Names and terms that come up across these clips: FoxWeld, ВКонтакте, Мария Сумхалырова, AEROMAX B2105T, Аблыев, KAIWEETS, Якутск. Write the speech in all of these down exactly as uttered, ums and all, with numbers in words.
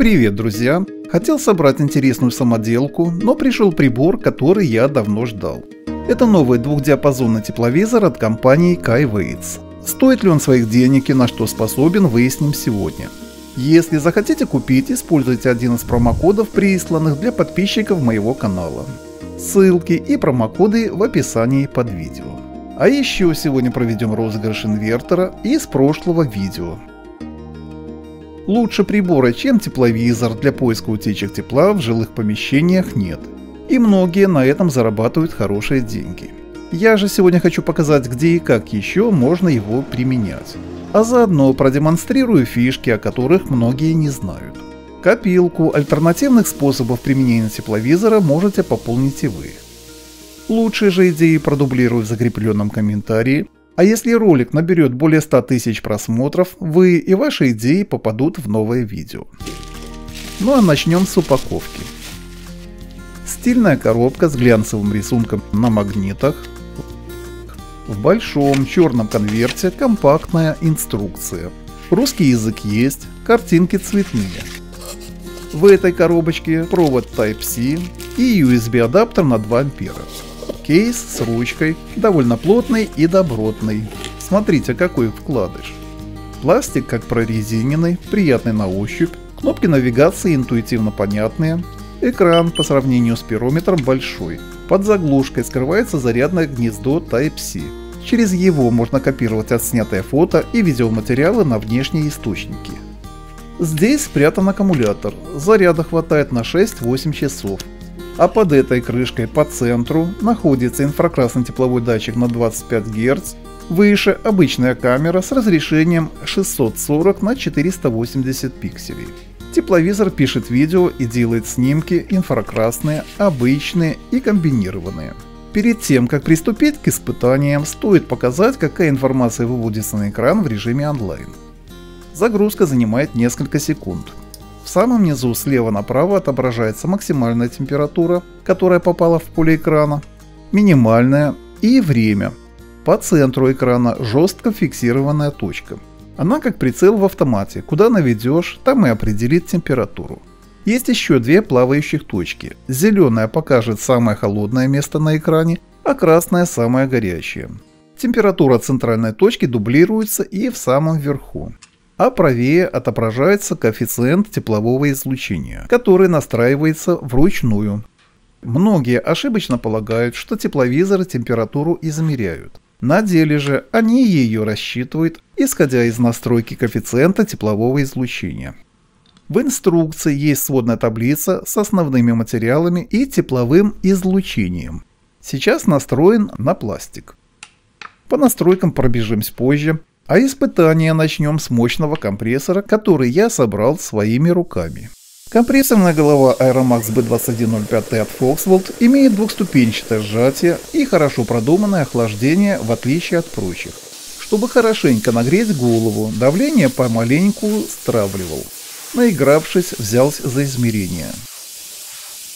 Привет, друзья! Хотел собрать интересную самоделку, но пришел прибор, который я давно ждал. Это новый двухдиапазонный тепловизор от компании KAIWEETS. Стоит ли он своих денег и на что способен, выясним сегодня. Если захотите купить, используйте один из промокодов, присланных для подписчиков моего канала. Ссылки и промокоды в описании под видео. А еще сегодня проведем розыгрыш инвертора из прошлого видео. Лучше прибора, чем тепловизор для поиска утечек тепла в жилых помещениях нет. И многие на этом зарабатывают хорошие деньги. Я же сегодня хочу показать, где и как еще можно его применять. А заодно продемонстрирую фишки, о которых многие не знают. Копилку альтернативных способов применения тепловизора можете пополнить и вы. Лучшие же идеи продублирую в закрепленном комментарии. А если ролик наберет более ста тысяч просмотров, вы и ваши идеи попадут в новое видео. Ну а начнем с упаковки. Стильная коробка с глянцевым рисунком на магнитах. В большом черном конверте компактная инструкция. Русский язык есть, картинки цветные. В этой коробочке провод тайп си и ю эс би адаптер на два ампера. Кейс с ручкой, довольно плотный и добротный. Смотрите, какой вкладыш. Пластик как прорезиненный, приятный на ощупь, кнопки навигации интуитивно понятные. Экран по сравнению с пирометром большой. Под заглушкой скрывается зарядное гнездо тайп си. Через его можно копировать отснятые фото и видеоматериалы на внешние источники. Здесь спрятан аккумулятор, заряда хватает на шесть-восемь часов. А под этой крышкой по центру находится инфракрасный тепловой датчик на двадцать пять герц, выше обычная камера с разрешением шестьсот сорок на четыреста восемьдесят пикселей. Тепловизор пишет видео и делает снимки инфракрасные, обычные и комбинированные. Перед тем, как приступить к испытаниям, стоит показать, какая информация выводится на экран в режиме онлайн. Загрузка занимает несколько секунд. В самом низу слева направо отображается максимальная температура, которая попала в поле экрана, минимальная и время. По центру экрана жестко фиксированная точка. Она как прицел в автомате, куда наведешь, там и определит температуру. Есть еще две плавающих точки. Зеленая покажет самое холодное место на экране, а красная самое горячее. Температура центральной точки дублируется и в самом верху. А правее отображается коэффициент теплового излучения, который настраивается вручную. Многие ошибочно полагают, что тепловизоры температуру измеряют. На деле же они ее рассчитывают, исходя из настройки коэффициента теплового излучения. В инструкции есть сводная таблица с основными материалами и тепловым излучением. Сейчас настроен на пластик. По настройкам пробежимся позже. А испытание начнем с мощного компрессора, который я собрал своими руками. Компрессорная голова AEROMAX би две тысячи сто ноль пять ти от FoxWeld имеет двухступенчатое сжатие и хорошо продуманное охлаждение в отличие от прочих. Чтобы хорошенько нагреть голову, давление помаленьку стравливал. Наигравшись, взялся за измерение.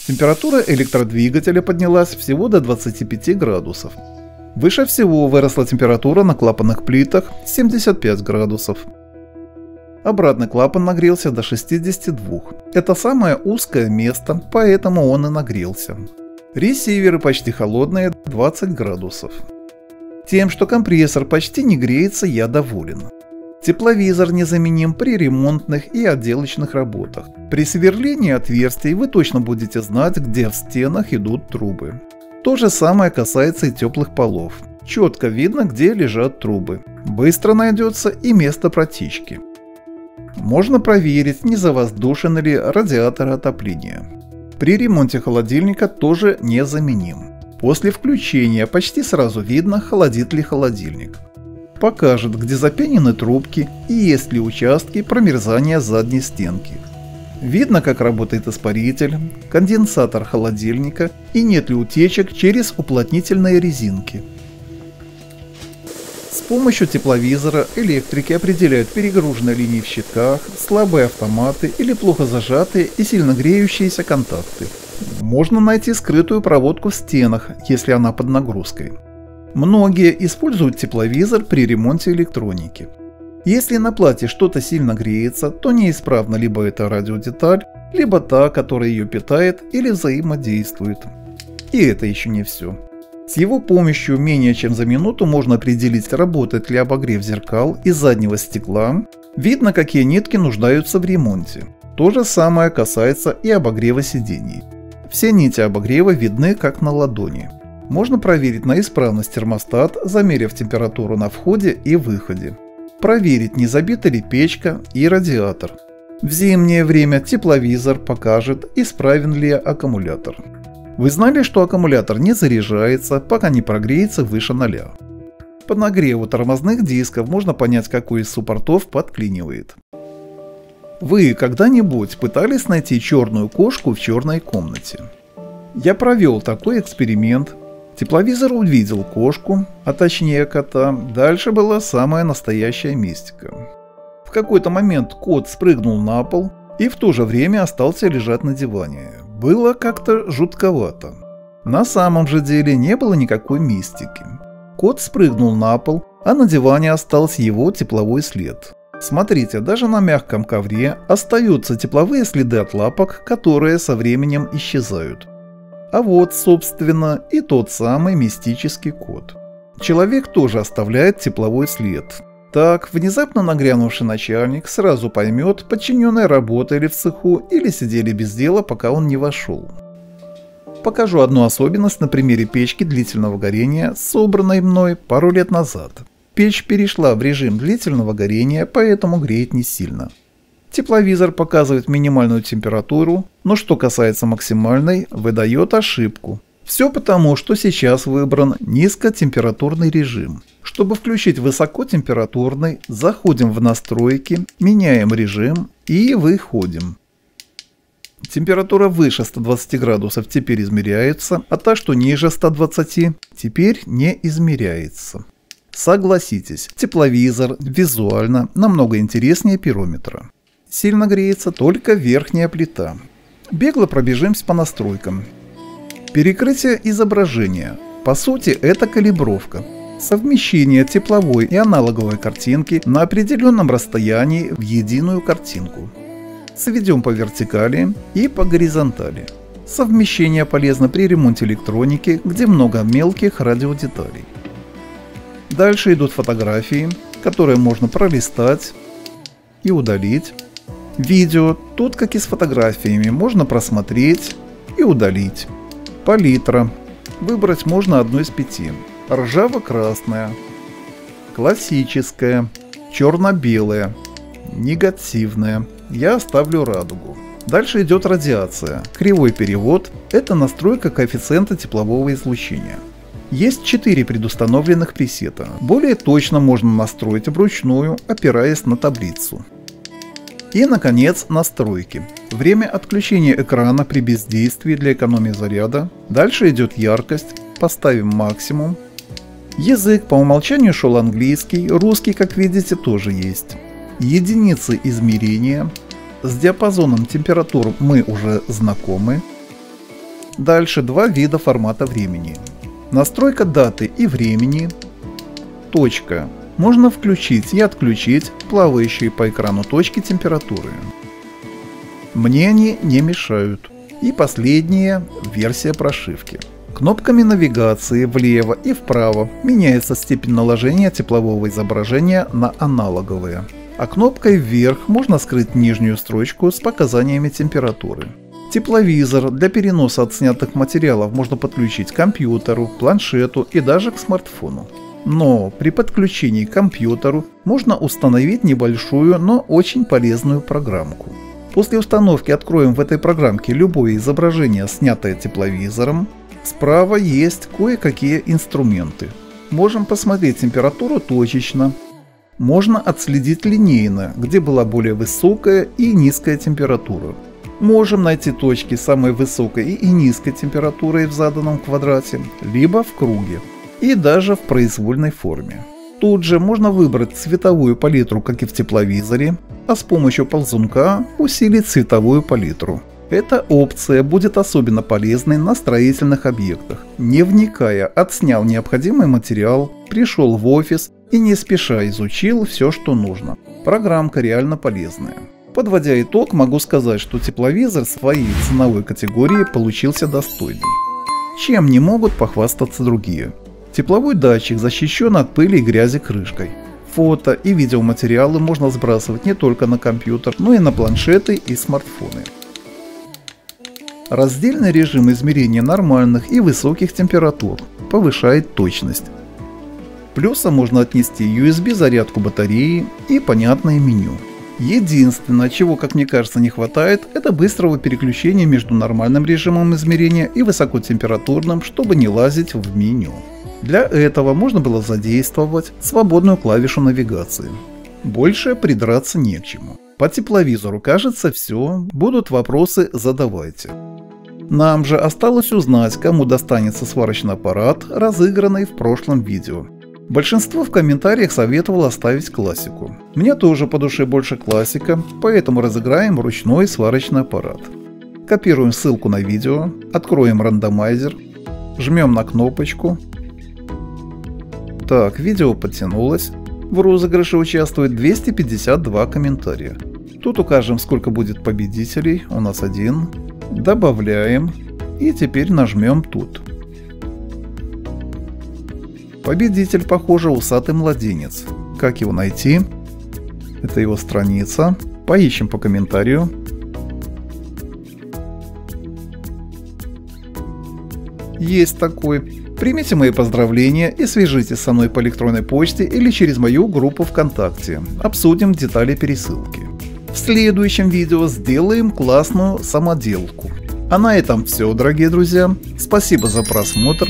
Температура электродвигателя поднялась всего до двадцати пяти градусов. Выше всего выросла температура на клапанных плитах семьдесят пять градусов. Обратный клапан нагрелся до шестидесяти двух. Это самое узкое место, поэтому он и нагрелся. Ресиверы почти холодные, двадцать градусов. Тем, что компрессор почти не греется, я доволен. Тепловизор незаменим при ремонтных и отделочных работах. При сверлении отверстий вы точно будете знать, где в стенах идут трубы. То же самое касается и теплых полов. Четко видно, где лежат трубы. Быстро найдется и место протечки. Можно проверить, не завоздушен ли радиатор отопления. При ремонте холодильника тоже незаменим. После включения почти сразу видно, холодит ли холодильник. Покажет, где запенены трубки и есть ли участки промерзания задней стенки. Видно, как работает испаритель, конденсатор холодильника и нет ли утечек через уплотнительные резинки. С помощью тепловизора электрики определяют перегруженные линии в щитках, слабые автоматы или плохо зажатые и сильно греющиеся контакты. Можно найти скрытую проводку в стенах, если она под нагрузкой. Многие используют тепловизор при ремонте электроники. Если на плате что-то сильно греется, то неисправна либо эта радиодеталь, либо та, которая ее питает или взаимодействует. И это еще не все. С его помощью менее чем за минуту можно определить, работает ли обогрев зеркал и заднего стекла, видно, какие нитки нуждаются в ремонте. То же самое касается и обогрева сидений. Все нити обогрева видны как на ладони. Можно проверить на исправность термостат, замерив температуру на входе и выходе. Проверить, не забита ли печка и радиатор. В зимнее время тепловизор покажет, исправен ли аккумулятор. Вы знали, что аккумулятор не заряжается, пока не прогреется выше нуля. По нагреву тормозных дисков можно понять, какой из суппортов подклинивает. Вы когда-нибудь пытались найти черную кошку в черной комнате? Я провел такой эксперимент. Тепловизор увидел кошку, а точнее кота. Дальше была самая настоящая мистика. В какой-то момент кот спрыгнул на пол и в то же время остался лежать на диване. Было как-то жутковато. На самом же деле не было никакой мистики. Кот спрыгнул на пол, а на диване остался его тепловой след. Смотрите, даже на мягком ковре остаются тепловые следы от лапок, которые со временем исчезают. А вот, собственно, и тот самый мистический кот. Человек тоже оставляет тепловой след. Так, внезапно нагрянувший начальник сразу поймет, подчиненные работали в цеху или сидели без дела, пока он не вошел. Покажу одну особенность на примере печки длительного горения, собранной мной пару лет назад. Печь перешла в режим длительного горения, поэтому греет не сильно. Тепловизор показывает минимальную температуру, но что касается максимальной, выдает ошибку. Все потому, что сейчас выбран низкотемпературный режим. Чтобы включить высокотемпературный, заходим в настройки, меняем режим и выходим. Температура выше ста двадцати градусов теперь измеряется, а та, что ниже ста двадцати, теперь не измеряется. Согласитесь, тепловизор визуально намного интереснее пирометра. Сильно греется только верхняя плита. Бегло пробежимся по настройкам. Перекрытие изображения. По сути, это калибровка. Совмещение тепловой и аналоговой картинки на определенном расстоянии в единую картинку. Сведем по вертикали и по горизонтали. Совмещение полезно при ремонте электроники, где много мелких радиодеталей. Дальше идут фотографии, которые можно пролистать и удалить. Видео, тут как и с фотографиями, можно просмотреть и удалить. Палитра. Выбрать можно одну из пяти. Ржаво-красная, классическая, черно-белая, негативная. Я оставлю радугу. Дальше идет радиация. Кривой перевод. Это настройка коэффициента теплового излучения. Есть четыре предустановленных пресета. Более точно можно настроить вручную, опираясь на таблицу. И, наконец, настройки. Время отключения экрана при бездействии для экономии заряда. Дальше идет яркость. Поставим максимум. Язык по умолчанию шел английский, русский, как видите, тоже есть. Единицы измерения. С диапазоном температур мы уже знакомы. Дальше два вида формата времени. Настройка даты и времени. Точка. Можно включить и отключить плавающие по экрану точки температуры. Мне они не мешают. И последняя версия прошивки. Кнопками навигации влево и вправо меняется степень наложения теплового изображения на аналоговое. А кнопкой вверх можно скрыть нижнюю строчку с показаниями температуры. Тепловизор для переноса отснятых материалов можно подключить к компьютеру, планшету и даже к смартфону. Но при подключении к компьютеру можно установить небольшую, но очень полезную программку. После установки откроем в этой программке любое изображение, снятое тепловизором. Справа есть кое-какие инструменты. Можем посмотреть температуру точечно. Можно отследить линейно, где была более высокая и низкая температура. Можем найти точки самой высокой и низкой температурой в заданном квадрате, либо в круге, и даже в произвольной форме. Тут же можно выбрать цветовую палитру, как и в тепловизоре, а с помощью ползунка усилить цветовую палитру. Эта опция будет особенно полезной на строительных объектах. Не вникая, отснял необходимый материал, пришел в офис и не спеша изучил все, что нужно. Программка реально полезная. Подводя итог, могу сказать, что тепловизор своей ценовой категории получился достойный. Чем не могут похвастаться другие? Тепловой датчик защищен от пыли и грязи крышкой. Фото и видеоматериалы можно сбрасывать не только на компьютер, но и на планшеты и смартфоны. Раздельный режим измерения нормальных и высоких температур повышает точность. Плюсом можно отнести ю эс би зарядку батареи и понятное меню. Единственное, чего, как мне кажется, не хватает, это быстрого переключения между нормальным режимом измерения и высокотемпературным, чтобы не лазить в меню. Для этого можно было задействовать свободную клавишу навигации. Больше придраться не к чему. По тепловизору, кажется, все. Будут вопросы — задавайте. Нам же осталось узнать, кому достанется сварочный аппарат, разыгранный в прошлом видео. Большинство в комментариях советовало оставить классику. Мне тоже по душе больше классика, поэтому разыграем ручной сварочный аппарат. Копируем ссылку на видео, откроем рандомайзер, жмем на кнопочку. Так, видео подтянулось. В розыгрыше участвует двести пятьдесят два комментария. Тут укажем, сколько будет победителей, у нас один. Добавляем и теперь нажмем тут. Победитель, похоже, усатый младенец. Как его найти? Это его страница. Поищем по комментарию. Есть такой. Примите мои поздравления и свяжитесь со мной по электронной почте или через мою группу ВКонтакте. Обсудим детали пересылки. В следующем видео сделаем классную самоделку. А на этом все, дорогие друзья. Спасибо за просмотр.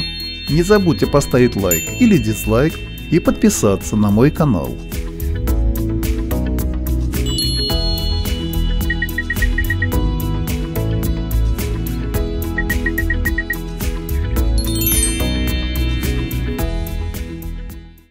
Не забудьте поставить лайк или дизлайк и подписаться на мой канал.